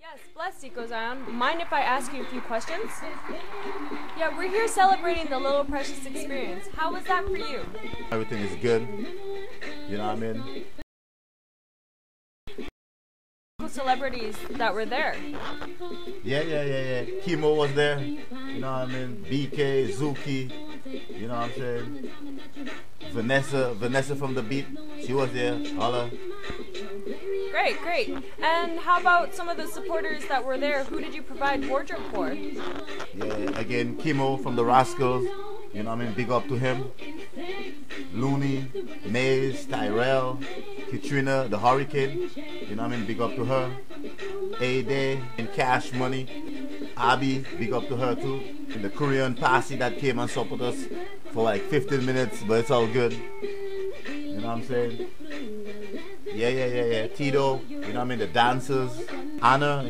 Yes, bless Zico Zion. Mind if I ask you a few questions? Yeah, we're here celebrating the Little Precious Experience. How was that for you? Everything is good. You know what I mean? Celebrities that were there. Yeah. Kemo was there. You know what I mean? BK, Zuki. You know what I'm saying? Vanessa from the Beat. She was there. Holla. Great. And how about some of the supporters that were there? Who did you provide wardrobe for? Yeah, again, Kemo from the Rascals. You know what I mean? Big up to him. Looney, Maze, Tyrell, Katrina, the Hurricane. You know what I mean? Big up to her. A Day and Cash Money. Abby, big up to her too. And the Korean posse that came and supported us for like 15 minutes, but it's all good. You know what I'm saying? Yeah. Tito, you know what I mean? The dancers, Anna,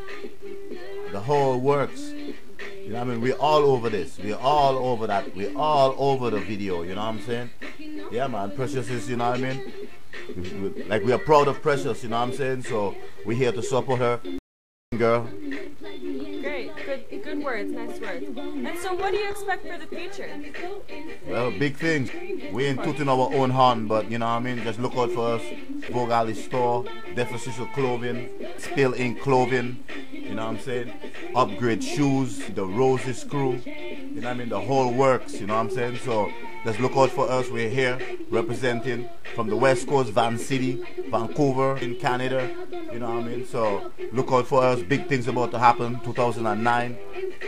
the whole works. You know what I mean? We're all over this. We're all over that. We're all over the video. You know what I'm saying? Yeah, man. Precious is, you know what I mean? Like, we are proud of Precious. You know what I'm saying? So, we're here to support her. Girl. Great. Good words. Nice words. And so, what do you expect for the future? Well, big things. We ain't tooting our own horn, but, you know what I mean? Just look out for us. Vogue Alley Store, Def Fashizzle Clothing, Spill Ink Clothing. You know what I'm saying? Upgrade Shoes, The Rozes Crew, you know what I mean? The whole works, you know what I'm saying? So, just look out for us. We're here representing from the West Coast, Van City, Vancouver, in Canada, you know what I mean? So, look out for us. Big things about to happen. 2009,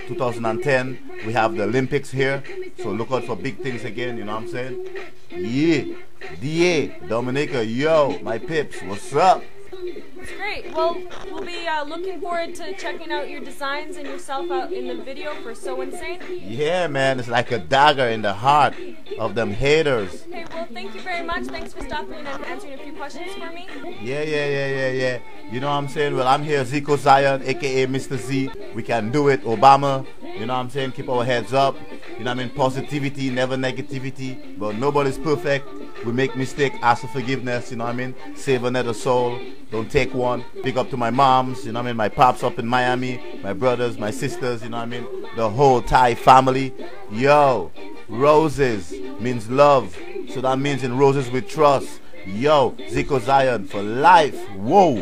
2010, we have the Olympics here. So, look out for big things again, you know what I'm saying? Yeah. D.A. Dominica, yo, my pips, what's up? It's great. Well, we'll be looking forward to checking out your designs and yourself out in the video for So Insane. Yeah, man. It's like a dagger in the heart of them haters. Okay, well, thank you very much. Thanks for stopping and answering a few questions for me. Yeah. You know what I'm saying? Well, I'm here, Zico Zion, a.k.a. Mr. Z. We can do it, Obama. You know what I'm saying? Keep our heads up. You know what I mean? Positivity, never negativity. But nobody's perfect. We make mistakes, ask for forgiveness, you know what I mean? Save another soul, don't take one. Big up to my moms, you know what I mean? My pops up in Miami, my brothers, my sisters, you know what I mean? The whole Thai family. Yo, roses means love, so that means in roses we trust. Yo, Zico Zion for life, whoa.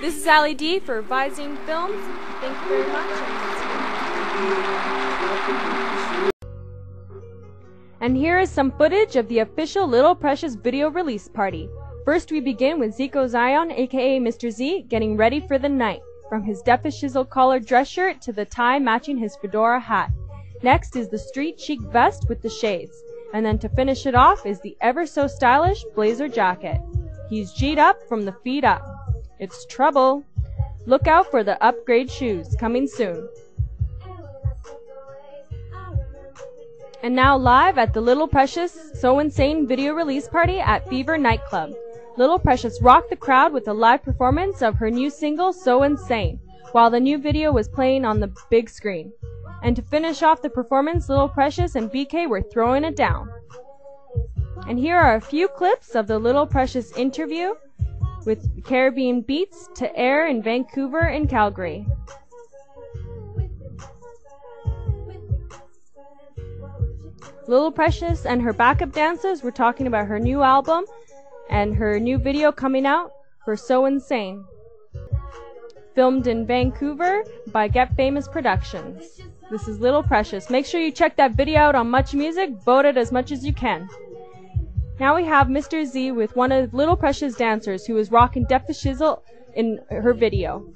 This is Ali D for Advising Films. Thank you very much. And here is some footage of the official Little Precious video release party. First we begin with Zico Zion, aka Mr. Z, getting ready for the night. From his Def Fashizzle collar dress shirt to the tie matching his fedora hat. Next is the street chic vest with the shades. And then to finish it off is the ever so stylish blazer jacket. He's G'd up from the feet up. It's trouble. Look out for the upgrade shoes coming soon. And now live at the Little Precious So Insane video release party at Fever Nightclub. Little Precious rocked the crowd with a live performance of her new single, So Insane, while the new video was playing on the big screen. And to finish off the performance, Little Precious and BK were throwing it down. And here are a few clips of the Little Precious interview with Caribbean Beats to air in Vancouver and Calgary. Little Precious and her backup dancers were talking about her new album and her new video coming out for So Insane. Filmed in Vancouver by Get Famous Productions. This is Little Precious. Make sure you check that video out on Much Music. Vote it as much as you can. Now we have Mr. Z with one of Little Precious' dancers who is rocking Def Fashizzle in her video.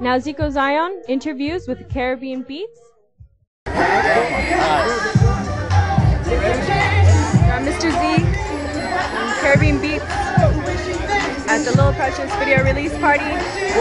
Now Zico Zion interviews with the Caribbean Beats. Oh my gosh. Mr. Z and Caribbean Beats at the Little Precious video release party.